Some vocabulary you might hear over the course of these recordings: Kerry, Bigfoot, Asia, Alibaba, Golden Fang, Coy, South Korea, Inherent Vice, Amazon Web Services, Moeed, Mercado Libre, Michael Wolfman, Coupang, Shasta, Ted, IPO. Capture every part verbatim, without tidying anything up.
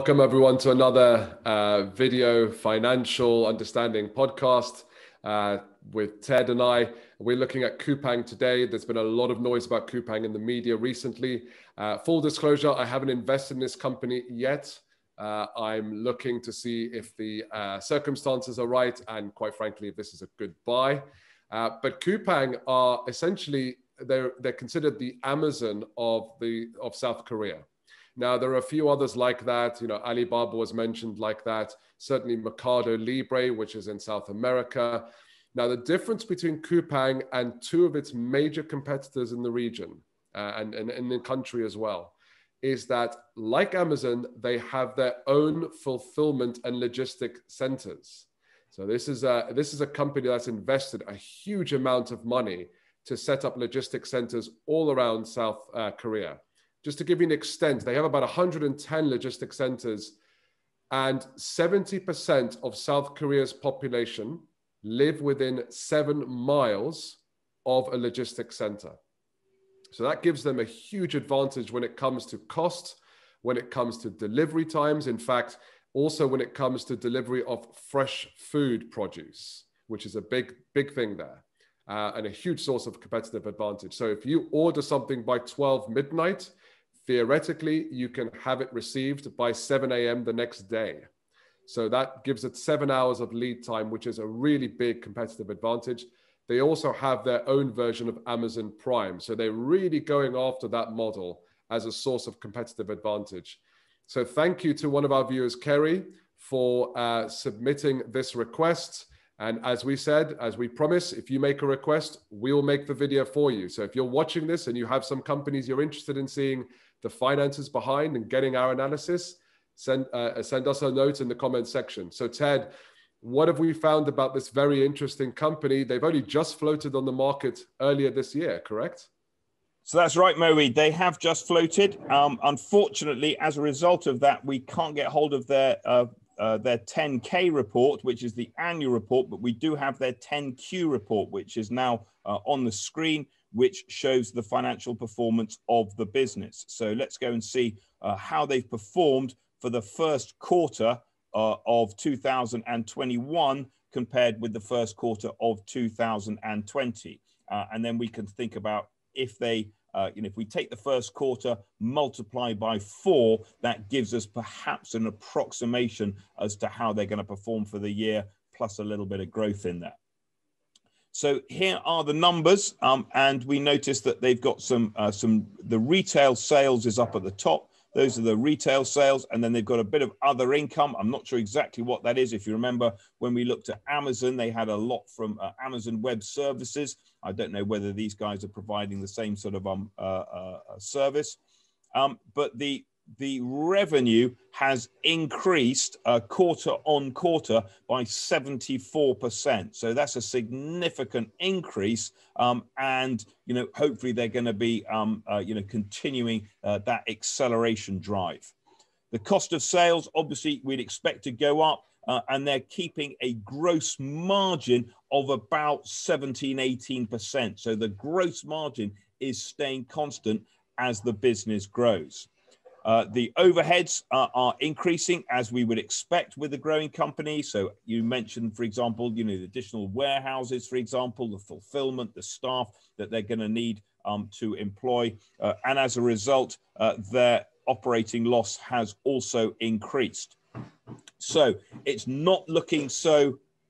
Welcome everyone to another uh, video financial understanding podcast uh, with Ted and I. We're looking at Coupang today. There's been a lot of noise about Coupang in the media recently. Uh, full disclosure, I haven't invested in this company yet. Uh, I'm looking to see if the uh, circumstances are right and quite frankly, if this is a good buy. Uh, but Coupang are essentially, they're, they're considered the Amazon of, the, of South Korea. Now, there are a few others like that. You know, Alibaba was mentioned like that. Certainly Mercado Libre, which is in South America. Now, the difference between Coupang and two of its major competitors in the region uh, and in the country as well, is that like Amazon, they have their own fulfillment and logistic centers. So this is a, this is a company that's invested a huge amount of money to set up logistic centers all around South uh, Korea. Just to give you an extent, they have about one hundred ten logistic centers, and seventy percent of South Korea's population live within seven miles of a logistic center. So that gives them a huge advantage when it comes to cost, when it comes to delivery times, in fact, also when it comes to delivery of fresh food produce, which is a big, big thing there uh, and a huge source of competitive advantage. So if you order something by twelve midnight, theoretically, you can have it received by seven A M the next day. So that gives it seven hours of lead time, which is a really big competitive advantage. They also have their own version of Amazon Prime. So they're really going after that model as a source of competitive advantage. So thank you to one of our viewers, Kerry, for uh, submitting this request. And as we said, as we promise, if you make a request, we'll make the video for you. So if you're watching this and you have some companies you're interested in seeing the finances behind and getting our analysis, send, uh, send us a note in the comments section. So Ted, what have we found about this very interesting company? They've only just floated on the market earlier this year, correct? So that's right, Moeed. They have just floated. Um, unfortunately, as a result of that, we can't get hold of their, uh, uh, their ten K report, which is the annual report, but we do have their ten Q report, which is now uh, on the screen, which shows the financial performance of the business. So let's go and see uh, how they've performed for the first quarter Uh, of two thousand twenty-one compared with the first quarter of two thousand twenty. Uh, and then we can think about if they, uh, you know, if we take the first quarter, multiply by four, that gives us perhaps an approximation as to how they're going to perform for the year, plus a little bit of growth in that. So here are the numbers. Um, and we notice that they've got some, uh, some, the retail sales is up at the top. Those are the retail sales, and then they've got a bit of other income. I'm not sure exactly what that is. If you remember, when we looked at Amazon, they had a lot from uh, Amazon Web Services. I don't know whether these guys are providing the same sort of um, uh, uh, service, um, but the the revenue has increased uh, quarter on quarter by seventy-four percent. So that's a significant increase. Um, and, you know, hopefully they're going to be, um, uh, you know, continuing uh, that acceleration drive. The cost of sales, obviously, we'd expect to go up. Uh, and they're keeping a gross margin of about seventeen, eighteen percent. So the gross margin is staying constant as the business grows. Uh, the overheads uh, are increasing as we would expect with a growing company. So you mentioned, for example, you know, the additional warehouses, for example, the fulfillment, the staff that they're going to need um, to employ. Uh, and as a result, uh, their operating loss has also increased. So it's not looking so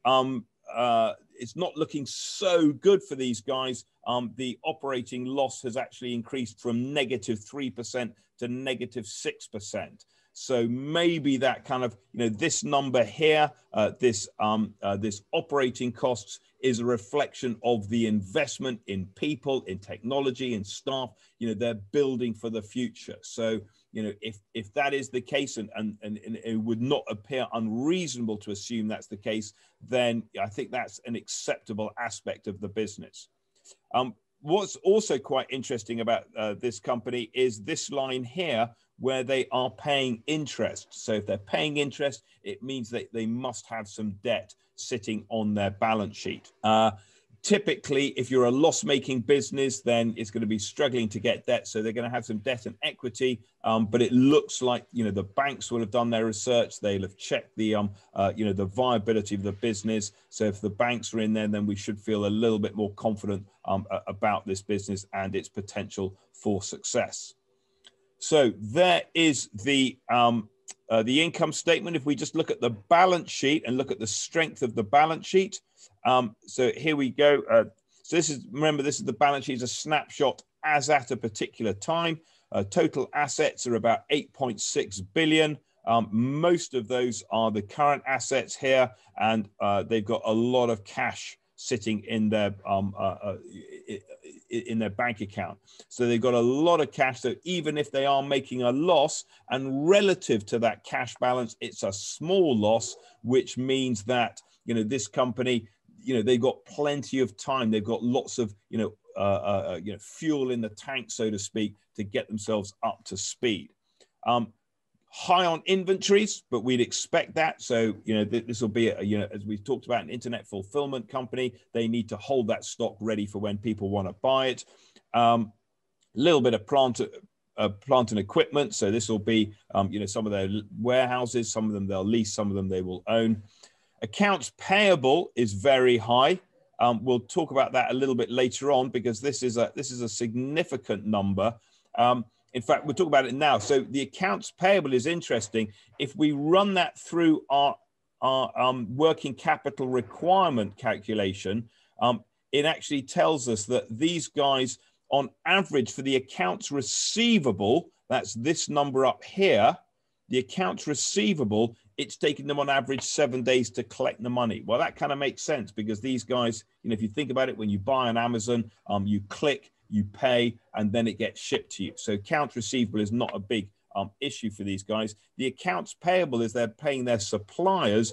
um, uh, it's not looking so good for these guys. Um, the operating loss has actually increased from negative three percent to negative six percent. So maybe that kind of, you know, this number here, uh, this, um, uh, this operating costs is a reflection of the investment in people, in technology, in staff, you know, they're building for the future. So, you know, if, if that is the case, and, and, and it would not appear unreasonable to assume that's the case, then I think that's an acceptable aspect of the business. Um, what's also quite interesting about uh, this company is this line here where they are paying interest. So if they're paying interest, it means that they must have some debt sitting on their balance sheet. Uh, Typically, if you're a loss-making business, then it's going to be struggling to get debt. So they're going to have some debt and equity. Um, but it looks like, you know, the banks will have done their research. They'll have checked the, um, uh, you know, the viability of the business. So if the banks are in there, then we should feel a little bit more confident um, about this business and its potential for success. So there is the um, uh, the income statement. If we just look at the balance sheet and look at the strength of the balance sheet. Um, so here we go. Uh, so this is, remember, this is the balance sheet, is a snapshot as at a particular time. Uh, total assets are about eight point six billion. Um, most of those are the current assets here, and uh, they've got a lot of cash sitting in their um, uh, uh, in their bank account. So they've got a lot of cash. So even if they are making a loss, and relative to that cash balance, it's a small loss, which means that, you know, this company, you know, they've got plenty of time. They've got lots of, you know, uh, uh, you know, fuel in the tank, so to speak, to get themselves up to speed. Um, high on inventories, but we'd expect that. So, you know, th this will be, a, you know, as we've talked about, an internet fulfillment company. They need to hold that stock ready for when people want to buy it. A um, little bit of plant, uh, plant and equipment. So this will be, um, you know, some of their warehouses. Some of them they'll lease. Some of them they will own. Accounts payable is very high. Um, we'll talk about that a little bit later on, because this is a, this is a significant number. Um, in fact, we'll talk about it now. So the accounts payable is interesting. If we run that through our, our um, working capital requirement calculation, um, it actually tells us that these guys, on average, for the accounts receivable, that's this number up here, the accounts receivable, it's taken them on average seven days to collect the money. Well, that kind of makes sense, because these guys, you know, if you think about it, when you buy on Amazon, um, you click, you pay, and then it gets shipped to you. So accounts receivable is not a big um, issue for these guys. The accounts payable is they're paying their suppliers.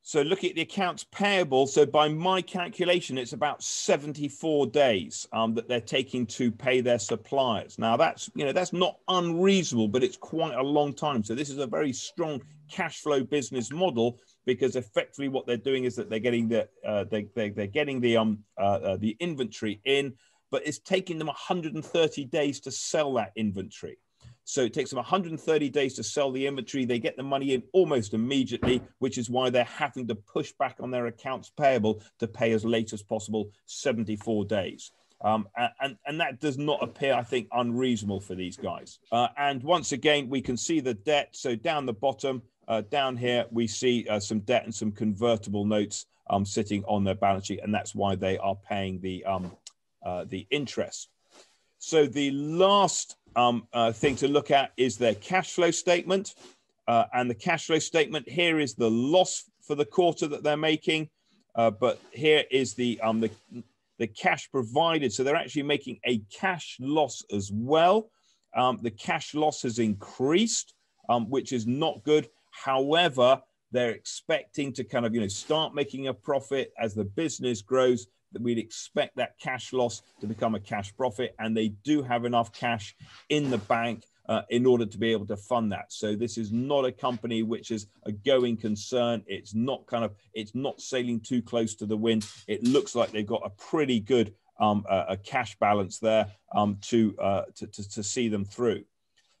So look at the accounts payable. So by my calculation, it's about seventy-four days um, that they're taking to pay their suppliers. Now that's, you know, that's not unreasonable, but it's quite a long time. So this is a very strong cash flow business model, because effectively what they're doing is that they're getting the uh, they, they, they're getting the um uh, uh, the inventory in, but it's taking them one hundred thirty days to sell that inventory. So it takes them one hundred thirty days to sell the inventory. They get the money in almost immediately, which is why they're having to push back on their accounts payable to pay as late as possible, seventy-four days. Um, and, and that does not appear, I think, unreasonable for these guys. Uh, and once again, we can see the debt. So down the bottom, uh, down here, we see uh, some debt and some convertible notes um, sitting on their balance sheet. And that's why they are paying the, um, uh, the interest. So the last um, uh, thing to look at is their cash flow statement. Uh, and the cash flow statement here is the loss for the quarter that they're making. Uh, but here is the, um, the, the cash provided. So they're actually making a cash loss as well. Um, the cash loss has increased, um, which is not good. However, they're expecting to kind of, you know, start making a profit as the business grows. That we'd expect that cash loss to become a cash profit, and they do have enough cash in the bank uh, in order to be able to fund that. So this is not a company which is a going concern. It's not kind of, it's not sailing too close to the wind. It looks like they've got a pretty good um, uh, a cash balance there um, to, uh, to, to, to see them through.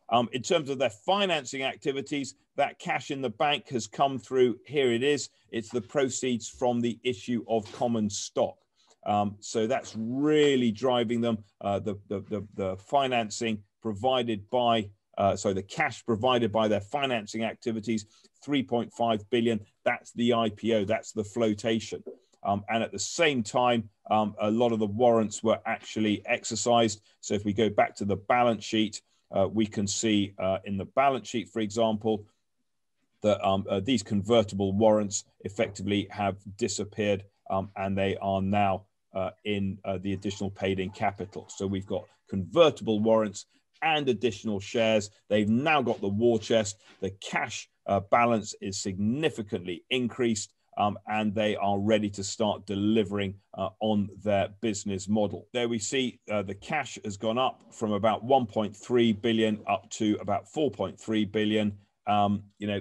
Um, in terms of their financing activities, that cash in the bank has come through. Here it is. It's the proceeds from the issue of common stock. Um, so that's really driving them, uh, the, the, the, the financing provided by, uh, so the cash provided by their financing activities, three point five billion. That's the I P O, that's the flotation. Um, and at the same time, um, a lot of the warrants were actually exercised. So if we go back to the balance sheet, uh, we can see uh, in the balance sheet, for example, that um, uh, these convertible warrants effectively have disappeared, um, and they are now Uh, in uh, the additional paid-in capital. So we've got convertible warrants and additional shares. They've now got the war chest. The cash uh, balance is significantly increased, um, and they are ready to start delivering uh, on their business model. There we see uh, the cash has gone up from about one point three billion up to about four point three billion. Um, you know,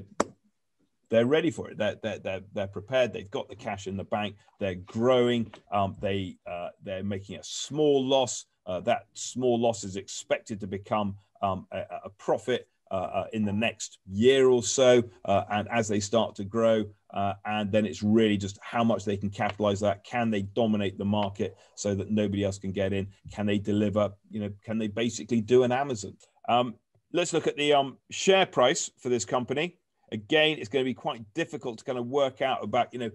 they're ready for it. They're, they're, they're, they're prepared. They've got the cash in the bank. They're growing. Um, they, uh, they're making a small loss. Uh, that small loss is expected to become um, a, a profit uh, uh, in the next year or so. Uh, and as they start to grow, uh, and then it's really just how much they can capitalize that. Can they dominate the market so that nobody else can get in? Can they deliver? You know, can they basically do an Amazon? Um, let's look at the um, share price for this company. Again, it's going to be quite difficult to kind of work out about, you know,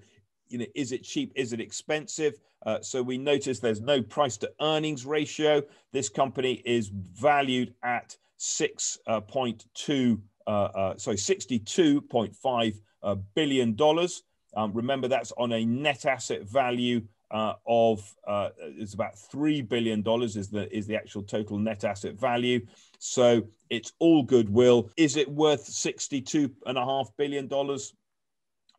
you know, is it cheap? Is it expensive? Uh, so we notice there's no price to earnings ratio. This company is valued at six point two, uh, uh, sorry, sixty-two point five uh, billion dollars. Um, remember, that's on a net asset value uh, of uh, it's about three billion dollars is the is the actual total net asset value. So it's all goodwill. Is it worth sixty-two and a half billion dollars?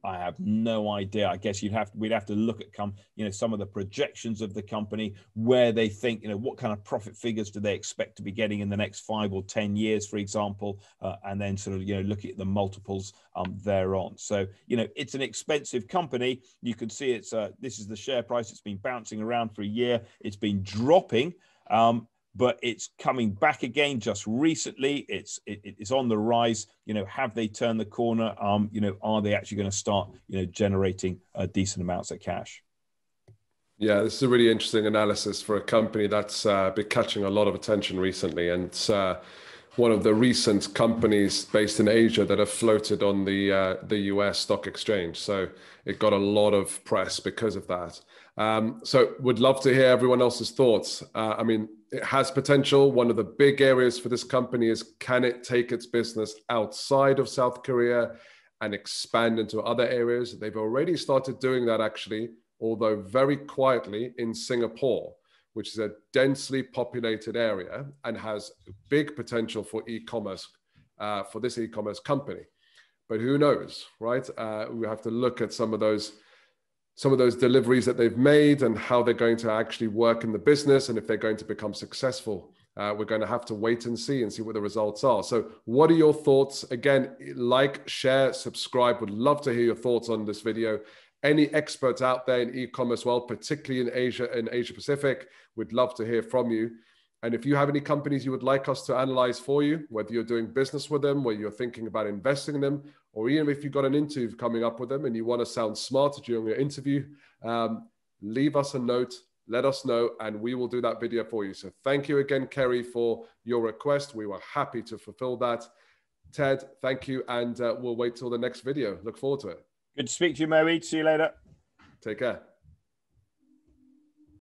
I have no idea. I guess you'd have we'd have to look at come you know some of the projections of the company, where they think, you know, what kind of profit figures do they expect to be getting in the next five or ten years, for example, uh, and then sort of you know look at the multiples um, thereon. So you know it's an expensive company. You can see it's uh, this is the share price. It's been bouncing around for a year. It's been dropping. Um, But it's coming back again just recently. It's it, it's on the rise. You know, have they turned the corner? Um, you know, are they actually going to start you know generating uh, decent amounts of cash? Yeah, this is a really interesting analysis for a company that's uh, been catching a lot of attention recently, and it's uh, one of the recent companies based in Asia that have floated on the uh, the U S stock exchange. So it got a lot of press because of that. Um, so would love to hear everyone else's thoughts. Uh, I mean, it has potential. One of the big areas for this company is, can it take its business outside of South Korea and expand into other areas? They've already started doing that, actually, although very quietly, in Singapore, which is a densely populated area and has big potential for e-commerce, uh, for this e-commerce company. But who knows, right? Uh, we have to look at some of those some of those deliveries that they've made and how they're going to actually work in the business, and if they're going to become successful. Uh, we're going to have to wait and see and see what the results are. So what are your thoughts? Again, like, share, subscribe. Would love to hear your thoughts on this video. Any experts out there in e-commerce world, particularly in Asia and Asia Pacific, would love to hear from you. And if you have any companies you would like us to analyze for you, whether you're doing business with them, whether you're thinking about investing in them, or even if you've got an interview coming up with them and you want to sound smarter during your interview, um, leave us a note, let us know, and we will do that video for you. So thank you again, Kerry, for your request. We were happy to fulfill that. Ted, thank you, and uh, we'll wait till the next video. Look forward to it. Good to speak to you, Moeed. See you later. Take care.